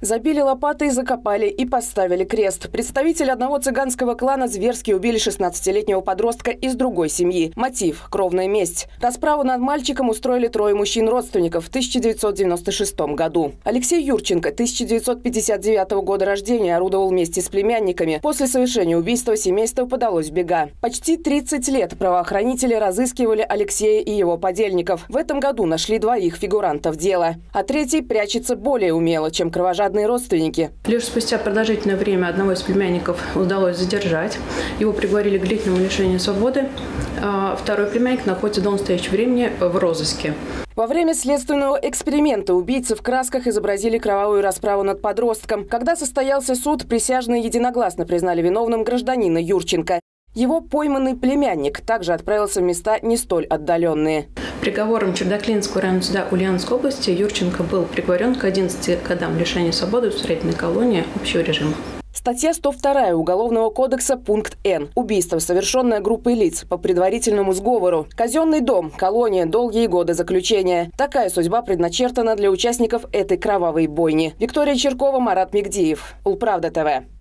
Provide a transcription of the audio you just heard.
Забили лопатой, закопали и поставили крест. Представители одного цыганского клана зверски убили 16-летнего подростка из другой семьи. Мотив – кровная месть. Расправу над мальчиком устроили трое мужчин-родственников в 1996 году. Алексей Юрченко, 1959 года рождения, орудовал вместе с племянниками. После совершения убийства семейство подалось в бега. Почти 30 лет правоохранители разыскивали Алексея и его подельников. В этом году нашли двоих фигурантов дела. А третий прячется более умело, чем кровожадный родственники. Лишь спустя продолжительное время одного из племянников удалось задержать. Его приговорили к длительному лишению свободы. Второй племянник находится до настоящего времени в розыске. Во время следственного эксперимента убийцы в красках изобразили кровавую расправу над подростком. Когда состоялся суд, присяжные единогласно признали виновным гражданина Юрченко. Его пойманный племянник также отправился в места не столь отдаленные. Приговором Чердаклинского районного суда Ульяновской области Юрченко был приговорен к 11 годам лишения свободы в исправительной колонии общего режима. Статья 102 Уголовного кодекса, пункт Н. Убийство, совершенное группой лиц по предварительному сговору. Казенный дом, колония, долгие годы заключения. Такая судьба предначертана для участников этой кровавой бойни. Виктория Чиркова, Марат Мигдеев. УлПравда ТВ.